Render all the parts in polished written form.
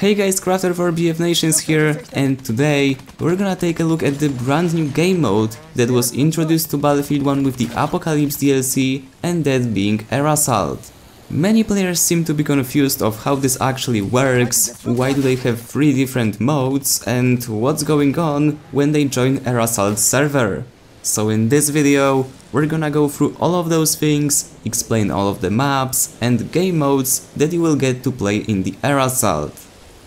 Hey guys, Crafter for BFNations here, and today we're gonna take a look at the brand new game mode that was introduced to Battlefield 1 with the Apocalypse DLC, and that being Air Assault. Many players seem to be confused of how this actually works, why do they have 3 different modes, and what's going on when they join Air Assault server. So in this video, we're gonna go through all of those things, explain all of the maps and game modes that you will get to play in the Air Assault.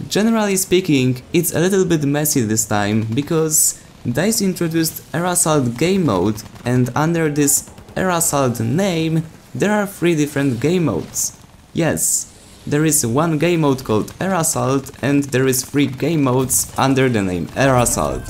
Generally speaking, it's a little bit messy this time, because DICE introduced Air Assault game mode, and under this Air Assault name there are 3 different game modes. Yes, there is one game mode called Air Assault and there is 3 game modes under the name Air Assault.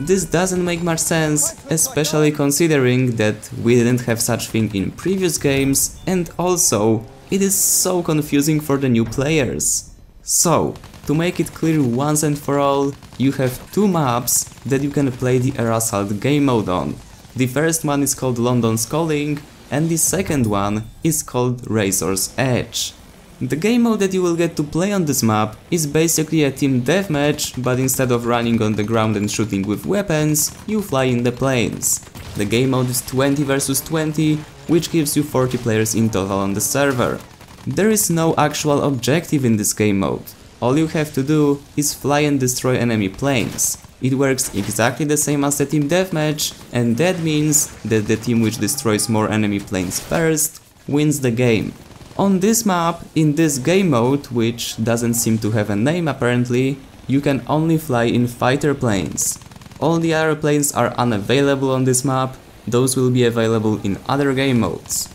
This doesn't make much sense, especially considering that we didn't have such thing in previous games, and also it is so confusing for the new players. So, to make it clear once and for all, you have 2 maps that you can play the Air Assault game mode on. The first one is called London's Calling, and the second one is called Razor's Edge. The game mode that you will get to play on this map is basically a team deathmatch, but instead of running on the ground and shooting with weapons, you fly in the planes. The game mode is 20 versus 20, which gives you 40 players in total on the server. There is no actual objective in this game mode. All you have to do is fly and destroy enemy planes. It works exactly the same as the team deathmatch, and that means that the team which destroys more enemy planes first wins the game. On this map, in this game mode, which doesn't seem to have a name apparently, you can only fly in fighter planes. All the other planes are unavailable on this map, those will be available in other game modes.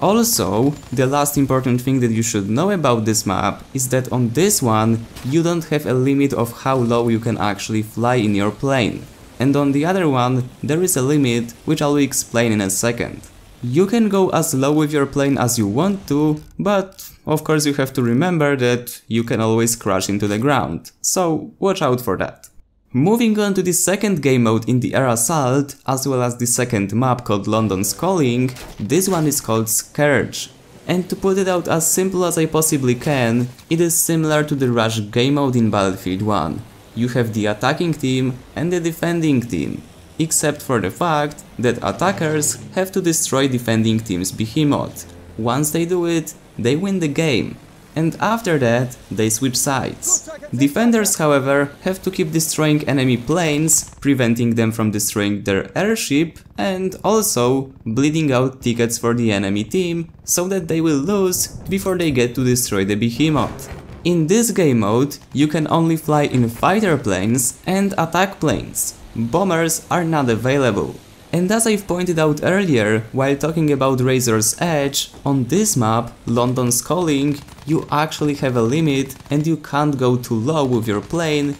Also, the last important thing that you should know about this map is that on this one you don't have a limit of how low you can actually fly in your plane, and on the other one there is a limit, which I'll explain in a second. You can go as low with your plane as you want to, but of course you have to remember that you can always crash into the ground, so watch out for that. Moving on to the second game mode in the Air Assault, as well as the second map called London's Calling, this one is called Scourge. And to put it out as simple as I possibly can, it is similar to the Rush game mode in Battlefield 1. You have the attacking team and the defending team, except for the fact that attackers have to destroy defending team's behemoth. Once they do it, they win the game. And after that, they switch sides. Defenders, however, have to keep destroying enemy planes, preventing them from destroying their airship, and also bleeding out tickets for the enemy team, so that they will lose before they get to destroy the behemoth. In this game mode, you can only fly in fighter planes and attack planes. Bombers are not available. And as I've pointed out earlier, while talking about Razor's Edge, on this map, London's Calling, you actually have a limit and you can't go too low with your plane,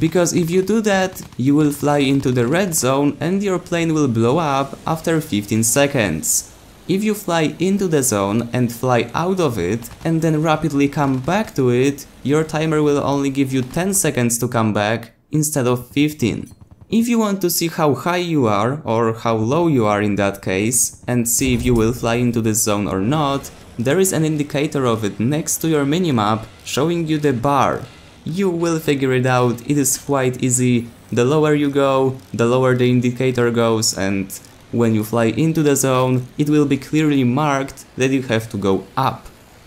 because if you do that, you will fly into the red zone and your plane will blow up after 15 seconds. If you fly into the zone and fly out of it, and then rapidly come back to it, your timer will only give you 10 seconds to come back, instead of 15. If you want to see how high you are, or how low you are in that case, and see if you will fly into this zone or not, there is an indicator of it next to your minimap, showing you the bar. You will figure it out, it is quite easy. The lower you go, the lower the indicator goes, and when you fly into the zone, it will be clearly marked that you have to go up.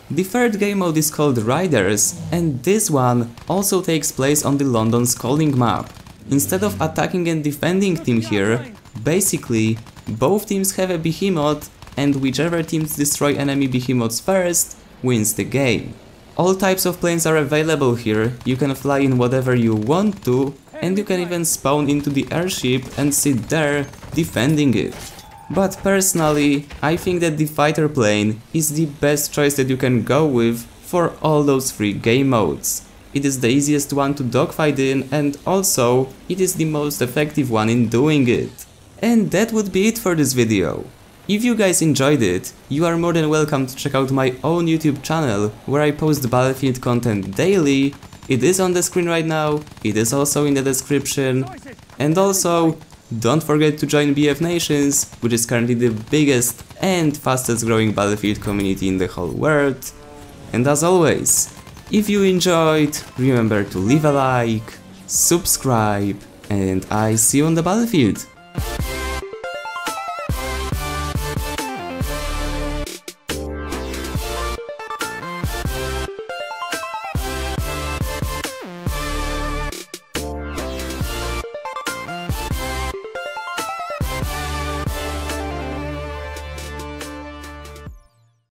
The third game mode is called Riders, and this one also takes place on the London's Calling map. Instead of attacking and defending team here, basically, both teams have a behemoth, and whichever teams destroy enemy behemoths first wins the game. All types of planes are available here, you can fly in whatever you want to, and you can even spawn into the airship and sit there, defending it. But personally, I think that the fighter plane is the best choice that you can go with for all those 3 game modes. It is the easiest one to dogfight in, and also it is the most effective one in doing it. And that would be it for this video. If you guys enjoyed it, you are more than welcome to check out my own YouTube channel, where I post Battlefield content daily. It is on the screen right now, it is also in the description. And also, don't forget to join BFNations, which is currently the biggest and fastest growing Battlefield community in the whole world. And as always, If you enjoyed, remember to leave a like, subscribe, and I see you on the battlefield!